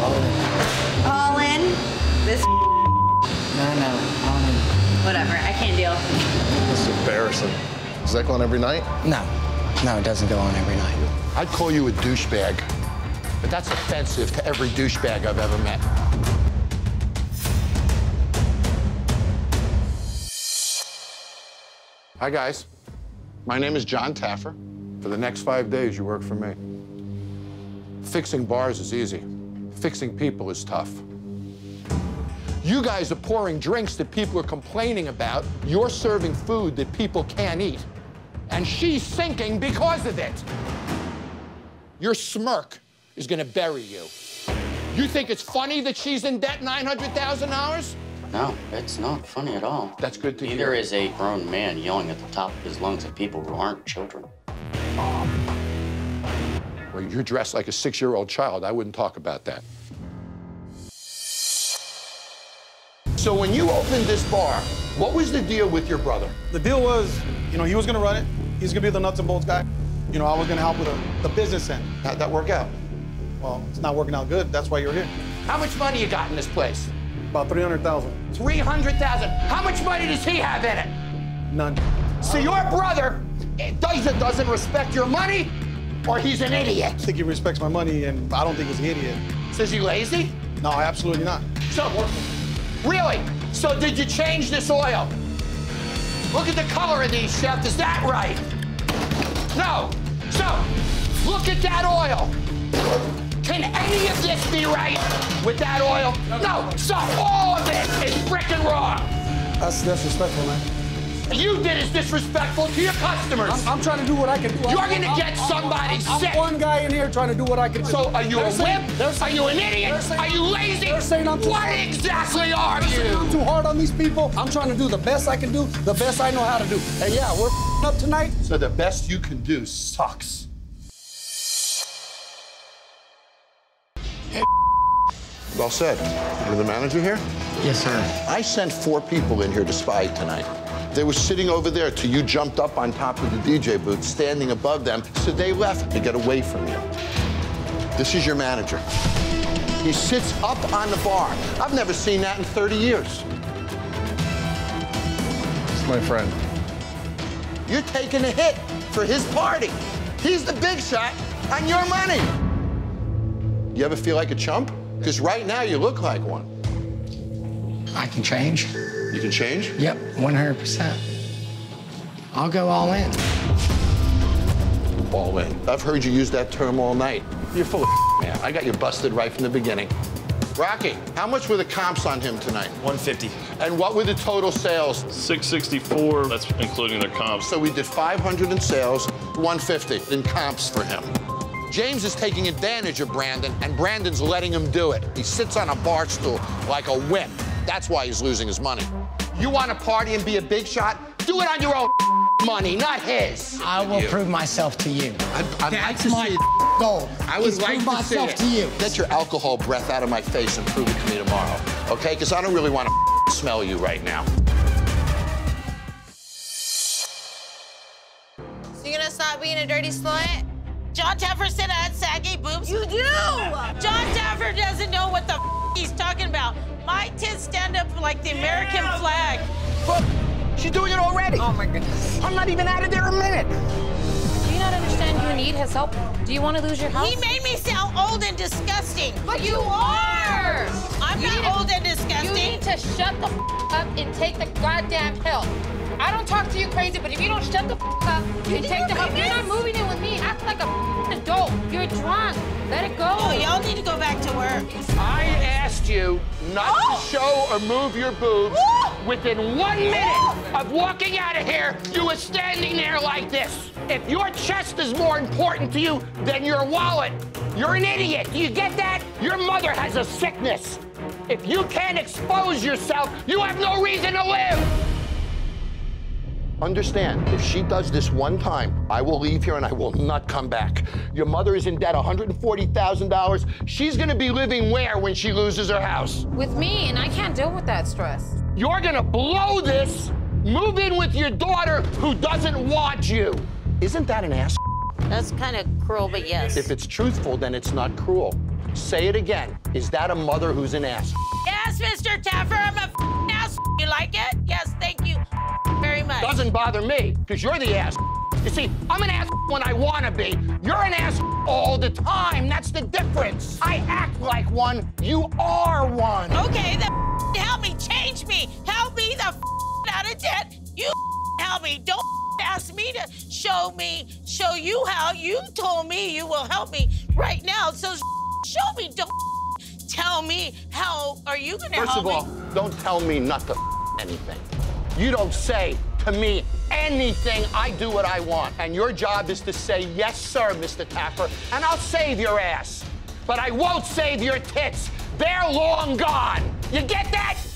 Colin. This. No, Colin. Whatever, I can't deal. This is embarrassing. Does that go on every night? No, it doesn't go on every night. I'd call you a douchebag, but that's offensive to every douchebag I've ever met. Hi, guys. My name is Jon Taffer. For the next 5 days, you work for me. Fixing bars is easy. Fixing people is tough. You guys are pouring drinks that people are complaining about. You're serving food that people can't eat. And she's sinking because of it. Your smirk is gonna bury you. You think it's funny that she's in debt $900,000? No, it's not funny at all. That's good to hear. Neither is a grown man yelling at the top of his lungs at people who aren't children. Well, you're dressed like a 6-year-old child. I wouldn't talk about that. So when you opened this bar, what was the deal with your brother? The deal was, he was gonna run it. He's gonna be the nuts and bolts guy. I was gonna help with the business end. How'd that work out? Well, it's not working out good. That's why you're here. How much money you got in this place? About $300,000. $300,000. How much money does he have in it? None. So your brother either doesn't respect your money, or he's an idiot. I think he respects my money, and I don't think he's an idiot. So is he lazy? No, absolutely not. So, really? So did you change this oil? Look at the color of these, chef. Is that right? No. So, look at that oil. Can any of this be right with that oil? No, so all of it is frickin' wrong. That's disrespectful, man. You did is disrespectful to your customers. I'm trying to do what I can do. You're gonna get somebody sick. I'm one guy in here trying to do what I can do. So are you a wimp? Are you an idiot? Are you lazy? What exactly are you? I'm too hard on these people. I'm trying to do the best I can do, the best I know how to do. And yeah, we're f***ing up tonight. So the best you can do sucks. Well said. You're the manager here? Yes, sir. I sent 4 people in here to spy tonight. They were sitting over there till you jumped up on top of the DJ booth, standing above them, so they left to get away from you. This is your manager. He sits up on the bar. I've never seen that in 30 years. It's my friend. You're taking a hit for his party. He's the big shot on your money. You ever feel like a chump? Because right now, you look like one. I can change. You can change? Yep, 100%. I'll go all in. All in. I've heard you use that term all night. You're full of man. I got you busted right from the beginning. Rocky, how much were the comps on him tonight? 150. And what were the total sales? 664, that's including their comps. So we did 500 in sales, 150 in comps for him. James is taking advantage of Brandon, and Brandon's letting him do it. He sits on a bar stool like a wimp. That's why he's losing his money. You want to party and be a big shot? Do it on your own money, not his. I will prove myself to you. I'd like to see it. Goal. I would like to prove myself to you. Get your alcohol breath out of my face and prove it to me tomorrow, okay? Because I don't really want to smell you right now. So you're gonna stop being a dirty slut? Jon Taffer said I had saggy boobs. You do! Jon Taffer doesn't know what the f he's talking about. My tits stand up like the American flag. But she's doing it already. Oh, my goodness. I'm not even out of there a minute. Do you not understand you need his help? Do you want to lose your house? He made me sound old and disgusting. But you are! I'm not old and disgusting. You need to shut the f up and take the goddamn pill. I don't talk to you crazy, but if you don't shut the f up, you take the help. You're not moving in with me. Act like a f adult. You're drunk. Let it go. Oh, y'all need to go back to work. I asked you not to show or move your boobs. Within 1 minute of walking out of here, you were standing there like this. If your chest is more important to you than your wallet, you're an idiot. Do you get that? Your mother has a sickness. If you can't expose yourself, you have no reason to live. Understand, if she does this one time, I will leave here and I will not come back. Your mother is in debt $140,000. She's gonna be living where when she loses her house? With me, and I can't deal with that stress. You're gonna blow this, move in with your daughter who doesn't want you. Isn't that an ass? That's kind of cruel, but yes. If it's truthful, then it's not cruel. Say it again. Is that a mother who's an ass? Yes, Mr. Taffer, I'm a ass. You like it? Yes, thank you very much. Doesn't bother me, because you're the ass. You see, I'm an ass when I want to be. You're an ass all the time. That's the difference. I act like one. You are one. Okay, then help me. Change me. Help me the out of debt. You help me. Don't ask me to show you how. You told me you will help me right now. So show me. Don't tell me how. Are you going to help me? First of all, don't tell me not to anything. You don't say to me anything. I do what I want. And your job is to say, yes, sir, Mr. Taffer, and I'll save your ass. But I won't save your tits. They're long gone. You get that?